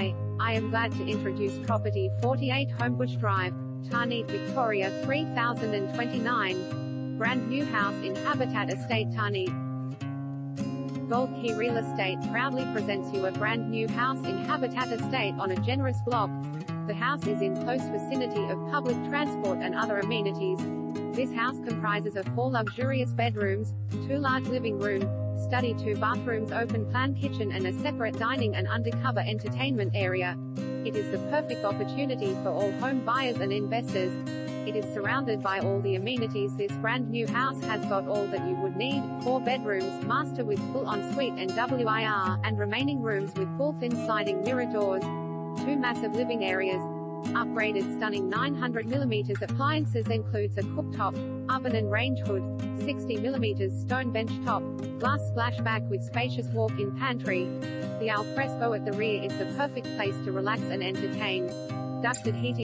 Hi, I am glad to introduce property 48 Homebush Drive, Tarneit, Victoria 3029. Brand new house in Habitat Estate, Tarneit. Gold Key Real Estate proudly presents you a brand new house in Habitat Estate on a generous block. The house is in close vicinity of public transport and other amenities. This house comprises of 4 luxurious bedrooms, 2 large living rooms, study, 2 bathrooms, open plan kitchen and a separate dining and undercover entertainment area. It is the perfect opportunity for all home buyers and investors. It is surrounded by all the amenities. This brand new house has got all that you would need: 4 bedrooms, master with full ensuite and WIR, and remaining rooms with full thin sliding mirror doors, 2 massive living areas. Upgraded stunning 900mm appliances includes a cooktop, oven and range hood, 60mm stone bench top, glass splashback with spacious walk-in pantry. The alfresco at the rear is the perfect place to relax and entertain. Ducted heating